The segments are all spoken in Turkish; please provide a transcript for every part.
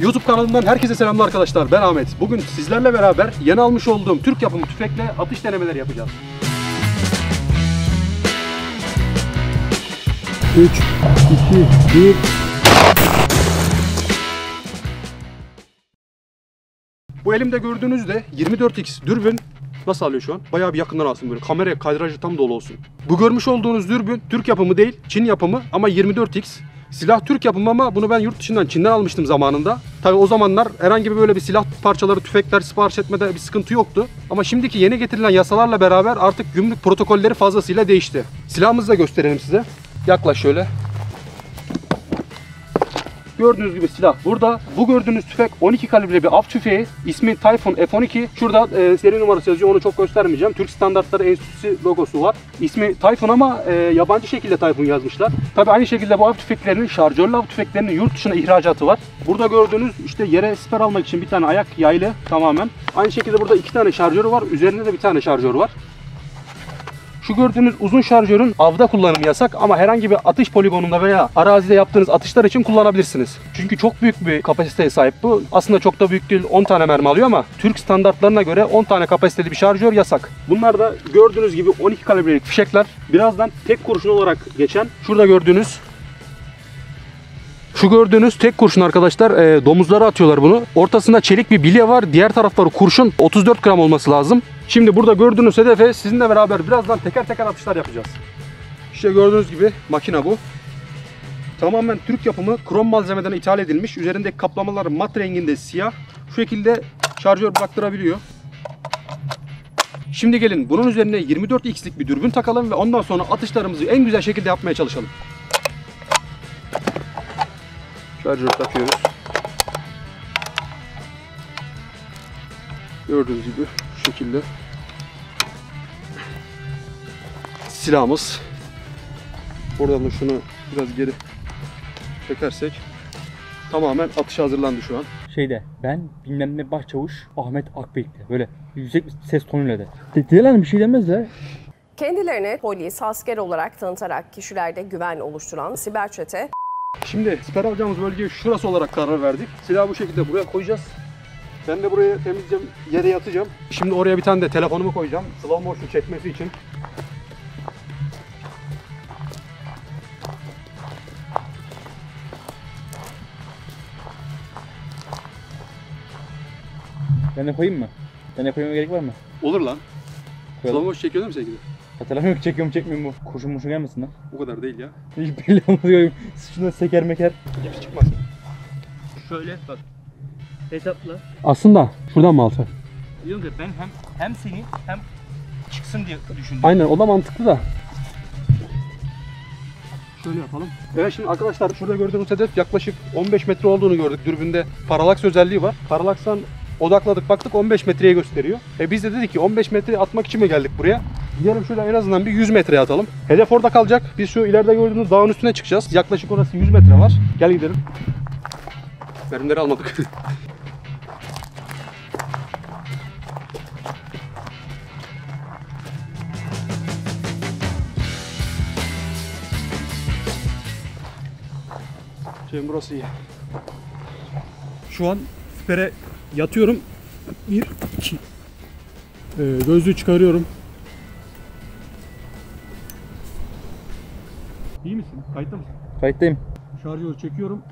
YouTube kanalımdan herkese selamlar arkadaşlar, ben Ahmet. Bugün sizlerle beraber yeni almış olduğum Türk yapımı tüfekle atış denemeleri yapacağız. 3, 2, 1... Bu elimde gördüğünüz de 24x dürbün. Nasıl alıyor şu an? Bayağı bir yakından alsın böyle. Kamera kadrajı tam dolu olsun. Bu görmüş olduğunuz dürbün Türk yapımı değil, Çin yapımı ama 24x. Silah Türk yapımı ama bunu ben yurt dışından, Çin'den almıştım zamanında. Tabii o zamanlar herhangi bir böyle bir silah parçaları, tüfekler sipariş etmede bir sıkıntı yoktu. Ama şimdiki yeni getirilen yasalarla beraber artık gümrük protokolleri fazlasıyla değişti. Silahımızı da gösterelim size. Yaklaş şöyle. Gördüğünüz gibi silah burada. Bu gördüğünüz tüfek 12 kalibre bir av tüfeği. İsmi Typhoon F12. Şurada seri numarası yazıyor, onu çok göstermeyeceğim. Türk Standartları Enstitüsü logosu var. İsmi Typhoon ama yabancı şekilde Typhoon yazmışlar. Tabii aynı şekilde bu av tüfeklerinin, şarjörlü av tüfeklerinin yurt dışına ihracatı var. Burada gördüğünüz işte yere siper almak için bir tane ayak yaylı tamamen. Aynı şekilde burada iki tane şarjörü var. Üzerinde de bir tane şarjör var. Şu gördüğünüz uzun şarjörün avda kullanımı yasak ama herhangi bir atış poligonunda veya arazide yaptığınız atışlar için kullanabilirsiniz. Çünkü çok büyük bir kapasiteye sahip bu. Aslında çok da büyük değil, 10 tane mermi alıyor ama Türk standartlarına göre 10 tane kapasiteli bir şarjör yasak. Bunlar da gördüğünüz gibi 12 kalibrelik fişekler. Birazdan tek kurşun olarak geçen şurada gördüğünüz... Şu gördüğünüz tek kurşun arkadaşlar, domuzlara atıyorlar bunu. Ortasında çelik bir bilye var. Diğer tarafları kurşun, 34 gram olması lazım. Şimdi burada gördüğünüz hedefe sizinle beraber birazdan teker teker atışlar yapacağız. İşte gördüğünüz gibi makina bu. Tamamen Türk yapımı, krom malzemeden ithal edilmiş. Üzerindeki kaplamalar mat renginde siyah. Şu şekilde şarjör bıraktırabiliyor. Şimdi gelin bunun üzerine 24x'lik bir dürbün takalım ve ondan sonra atışlarımızı en güzel şekilde yapmaya çalışalım. Şarjörü takıyoruz. Gördüğünüz gibi şu şekilde silahımız. Buradan da şunu biraz geri çekersek tamamen atışa hazırlandı şu an. Ben bilmem ne başçavuş Ahmet Akbek'te böyle yüksek bir ses tonuyla dediler, bir şey demez de. Kendilerini polis, asker olarak tanıtarak kişilerde güven oluşturan siber çete. Şimdi siper alacağımız bölgeye şurası olarak karar verdik. Silahı bu şekilde buraya koyacağız. Ben de buraya temizleyeceğim, yere yatacağım. Şimdi oraya bir tane de telefonumu koyacağım. Slow motion çekmesi için. Ben de koyayım mı? Ben de koymaya gerek var mı? Olur lan. Koyalım. Slow motion çekiyor değil mi sevgili? Hatırlamıyorum, çekiyorum çekmiyorum bu. Kurşun muşun gelmesin lan. O kadar değil ya. Hiç belli olmuyor. Şuna seker meker. Hiç çıkmaz. Şöyle bak. Hesapla. Aslında şuradan mı alsak? Yok ya, ben hem seni hem çıksın diye düşündüm. Aynen, o da mantıklı da. Şöyle yapalım. Evet şimdi arkadaşlar, şurada gördüğünüz hedef yaklaşık 15 metre olduğunu gördük. Dürbünde paralaks özelliği var. Paralaksan odakladık, baktık 15 metreye gösteriyor. Biz de dedik ki 15 metreye atmak için mi geldik buraya? Gidelim şöyle en azından bir 100 metreye atalım. Hedef orada kalacak. Biz şu ileride gördüğünüz dağın üstüne çıkacağız. Yaklaşık orası 100 metre var. Gel gidelim. Mermileri almadık. Şimdi burası iyi. Şu an sipere yatıyorum. 1, 2. Gözlüğü çıkarıyorum. İyi misin? Kayıtta mısın? Kayıttayım. Şarjörü çekiyorum.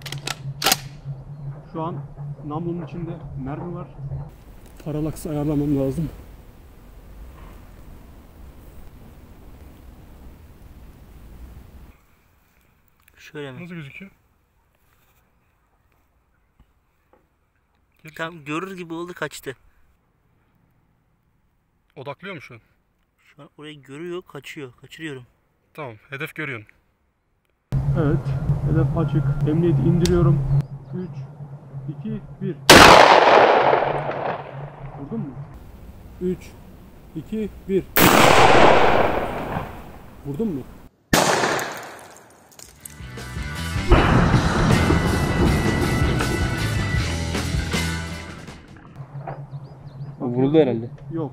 Şu an namlunun içinde mermi var. Paralaks ayarlamam lazım. Şöyle mi? Nasıl gözüküyor? Tam görür gibi oldu, kaçtı. Odaklıyor mu şu an? Şu an orayı görüyor, kaçıyor. Kaçırıyorum. Tamam, hedef görüyorsun. Evet, hedef açık. Emniyeti indiriyorum. 3, 2, 1. Vurdun mu? 3, 2, 1. Vurdun mu? Vuruldu herhalde. Yok.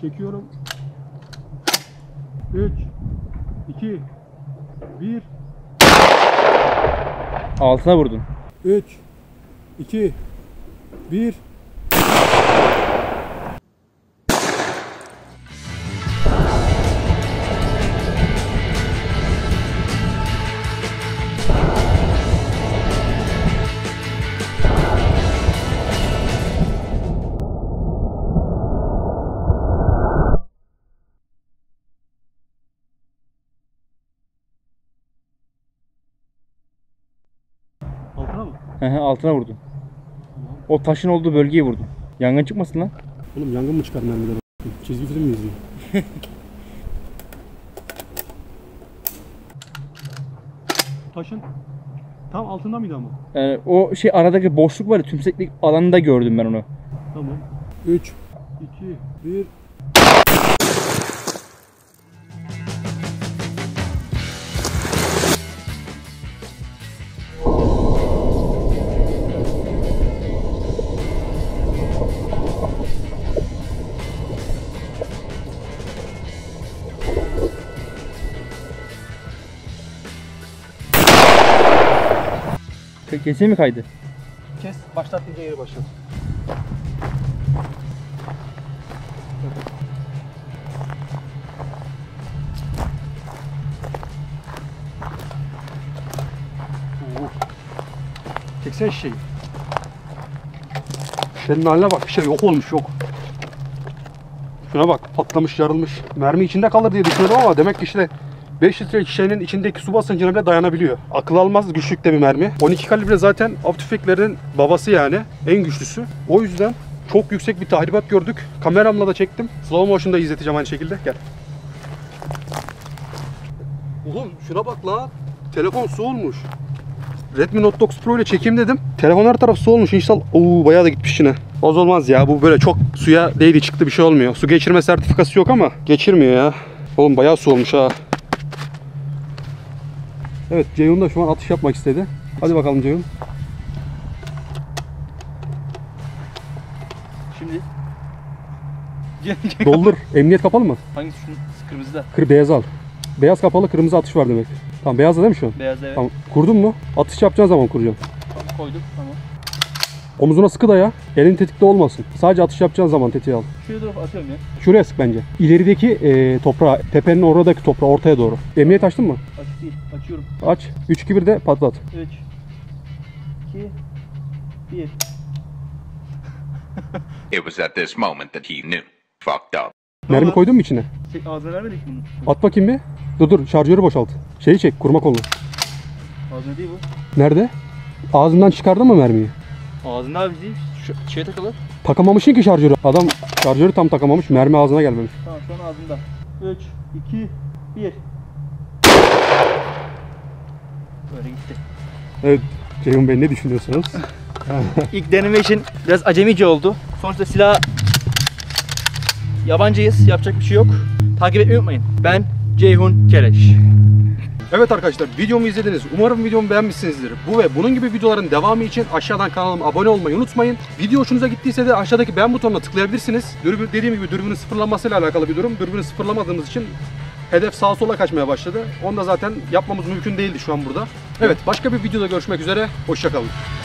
Çekiyorum. 3, 2, 1 Altına vurdun. 3 2 1 Altına vurdum. O taşın olduğu bölgeye vurdum. Yangın çıkmasın lan. Oğlum yangın mı çıkar mermiden? Çizgi film mi izliyor? Taşın tam altında mıydı ama? Yani o şey aradaki boşluk var ya, tümseklik alanında gördüm ben onu. Tamam. 3 2 1 Keseyim mi kaydı? Kes, başlattığında yeri başlat. Çeksene şişeyi. Senin haline bak, şişe yok olmuş yok. Şuna bak, patlamış, yarılmış. Mermi içinde kalır diye düşünüyordum ama demek ki işte 5 litrelik şişenin içindeki su basıncına bile dayanabiliyor. Akıl almaz güçlükte bir mermi. 12 kalibre zaten av tüfeklerinin babası yani. En güçlüsü. O yüzden çok yüksek bir tahribat gördük. Kameramla da çektim. Slow motion'da izleteceğim aynı şekilde. Gel. Oğlum şuna bak lan. Telefon su olmuş. Redmi Note 9 Pro ile çekeyim dedim. Telefon her taraf su olmuş. İnşallah bayağı da gitmiş içine. Az olmaz ya. Bu böyle çok suya değdi çıktı bir şey olmuyor. Su geçirme sertifikası yok ama geçirmiyor ya. Oğlum bayağı su olmuş ha. Evet, Ceyhun da şu an atış yapmak istedi. Hadi bakalım Ceyhun. Şimdi... Doldur. Emniyet kapalı mı? Hangisi? Kırmızıda. Beyaz al. Beyaz kapalı, kırmızı atış var demek. Tamam, beyazda değil mi şu an? Beyazda evet. Tamam. Kurdun mu? Atış yapacağın zaman kuracağım. Tamam, koydum. Tamam. Omuzuna sıkı da ya. Elin tetikte olmasın. Sadece atış yapacağın zaman tetiği al. Şuraya doğru atıyorum ya. Şuraya sık bence. İlerideki toprağa, tepenin oradaki toprağa, ortaya doğru. Emniyet açtın mı? Açık değil. Açıyorum. Aç. 3-2-1 de patlat. 3-2-1 It was at this moment that he knew. Fucked up. Mermi koydun mu içine? Şey, ağzına vermedik mi bunu? At bakayım bir. Dur şarjörü boşalt. Şeyi çek, kurma kolunu. Ağzına değil bu. Nerede? Ağzından çıkardın mı mermiyi? Ağzına abi şeye takılır. Takamamışsın ki şarjörü. Adam şarjörü tam takamamış. Mermi ağzına gelmemiş. Tamam şu an ağzında. 3, 2, 1. Böyle gitti. Evet Ceyhun Bey, ne düşünüyorsunuz? İlk deneme için biraz acemice oldu. Sonuçta silah yabancıyız. Yapacak bir şey yok. Takip etmeyi unutmayın. Ben Ceyhun Keleş. Evet arkadaşlar, videomu izlediniz. Umarım videomu beğenmişsinizdir. Bu ve bunun gibi videoların devamı için aşağıdan kanalıma abone olmayı unutmayın. Video hoşunuza gittiyse de aşağıdaki beğen butonuna tıklayabilirsiniz. Dediğim gibi dürbünün sıfırlanmasıyla alakalı bir durum. Dürbünü sıfırlamadığımız için hedef sağa sola kaçmaya başladı. Onu da zaten yapmamız mümkün değildi şu an burada. Evet, başka bir videoda görüşmek üzere. Hoşça kalın.